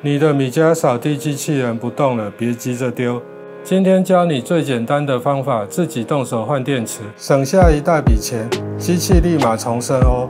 你的米家扫地机器人不动了，别急着丢。今天教你最简单的方法，自己动手换电池，省下一大笔钱，机器立马重生哦。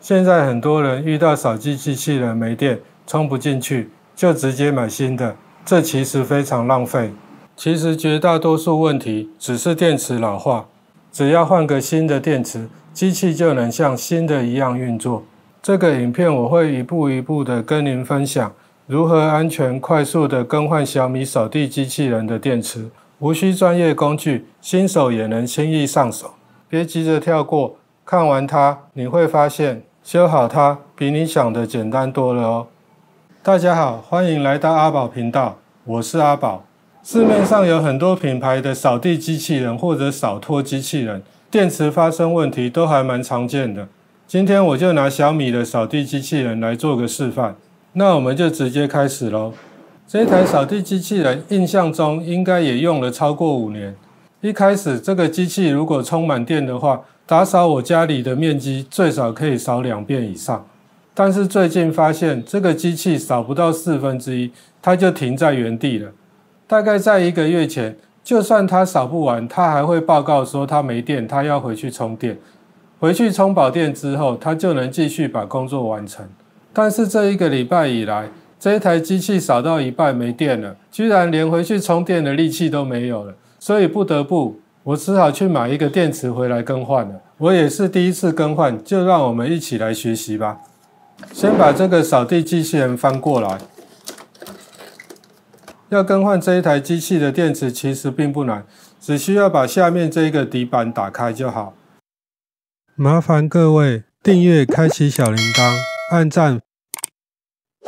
现在很多人遇到扫地机器人没电，充不进去，就直接买新的，这其实非常浪费。其实绝大多数问题只是电池老化，只要换个新的电池，机器就能像新的一样运作。这个影片我会一步一步的跟您分享，如何安全快速的更换小米扫地机器人的电池，无需专业工具，新手也能轻易上手。别急着跳过，看完它你会发现。 修好它比你想的简单多了哦！大家好，欢迎来到阿宝频道，我是阿宝。市面上有很多品牌的扫地机器人或者扫拖机器人，电池发生问题都还蛮常见的。今天我就拿小米的扫地机器人来做个示范，那我们就直接开始咯。这台扫地机器人印象中应该也用了超过5年。一开始这个机器如果充满电的话， 打扫我家里的面积最少可以扫2遍以上，但是最近发现这个机器扫不到1/4，它就停在原地了。大概在1个月前，就算它扫不完，它还会报告说它没电，它要回去充电。回去充饱电之后，它就能继续把工作完成。但是这1个礼拜以来，这一台机器扫到一半没电了，居然连回去充电的力气都没有了，所以不得不。 我只好去买一个电池回来更换了。我也是第一次更换，就让我们一起来学习吧。先把这个扫地机器人翻过来。要更换这一台机器的电池其实并不难，只需要把下面这个底板打开就好。麻烦各位订阅、开启小铃铛、按赞、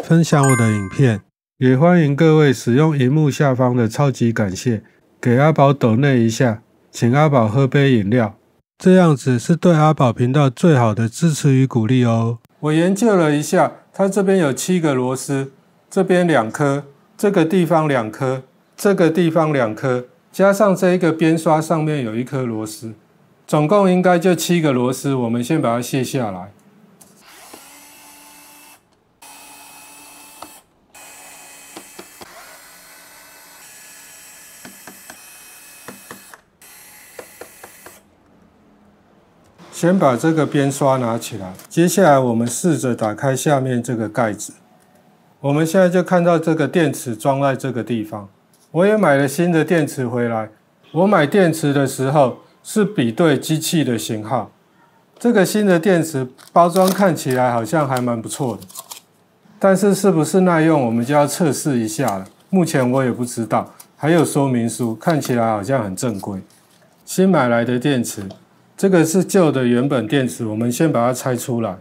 分享我的影片，也欢迎各位使用荧幕下方的超级感谢，给阿宝抖内一下。 请阿宝喝杯饮料，这样子是对阿宝频道最好的支持与鼓励哦。我研究了一下，它这边有7个螺丝，这边2颗，这个地方2颗，这个地方2颗，加上这一个边刷上面有1颗螺丝，总共应该就7个螺丝。我们先把它卸下来。 先把这个边刷拿起来，接下来我们试着打开下面这个盖子。我们现在就看到这个电池装在这个地方。我也买了新的电池回来。我买电池的时候是比对机器的型号。这个新的电池包装看起来好像还蛮不错的，但是是不是耐用，我们就要测试一下了。目前我也不知道，还有说明书，看起来好像很正规。新买来的电池。 这个是旧的原本电池，我们先把它拆出来。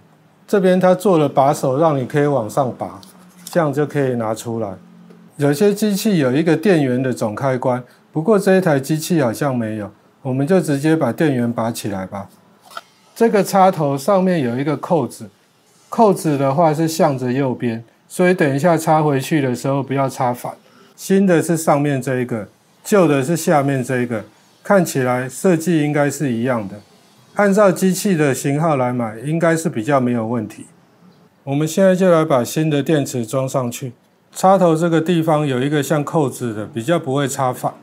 这边它做了把手，让你可以往上拔，这样就可以拿出来。有些机器有一个电源的总开关，不过这一台机器好像没有，我们就直接把电源拔起来吧。这个插头上面有一个扣子，扣子的话是向着右边，所以等一下插回去的时候不要插反。新的是上面这一个，旧的是下面这一个。 看起来设计应该是一样的，按照机器的型号来买，应该是比较没有问题。我们现在就来把新的电池装上去，插头这个地方有一个像扣子的，比较不会插反。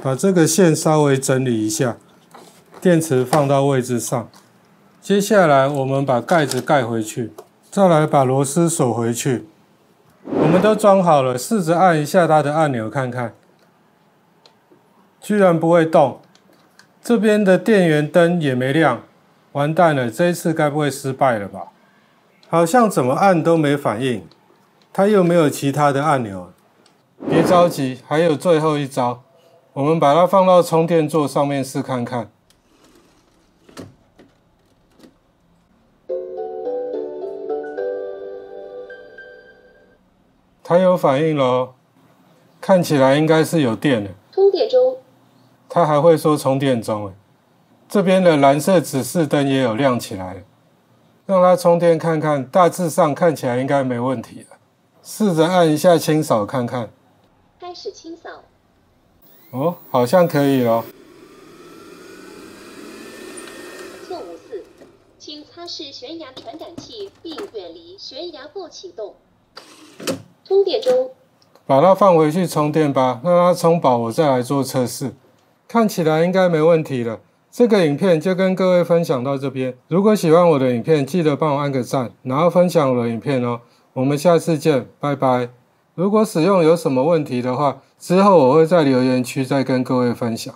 把这个线稍微整理一下，电池放到位置上。接下来我们把盖子盖回去，再来把螺丝锁回去。我们都装好了，试着按一下它的按钮看看。 居然不会动，这边的电源灯也没亮，完蛋了！这一次该不会失败了吧？好像怎么按都没反应，它又没有其他的按钮。别着急，还有最后一招，我们把它放到充电座上面试看看。它有反应咯，看起来应该是有电了。充电中。 它还会说充电中，这边的蓝色指示灯也有亮起来了，让它充电看看，大致上看起来应该没问题了。试着按一下清扫看看，开始清扫。哦，好像可以了。请擦拭悬崖传感器并远离悬崖或启动。充电中，把它放回去充电吧，让它充饱，我再来做测试。看起来应该没问题了。这个影片就跟各位分享到这边。如果喜欢我的影片，记得帮我按个赞，然后分享我的影片哦。我们下次见，拜拜。如果使用有什么问题的话，之后我会在留言区再跟各位分享。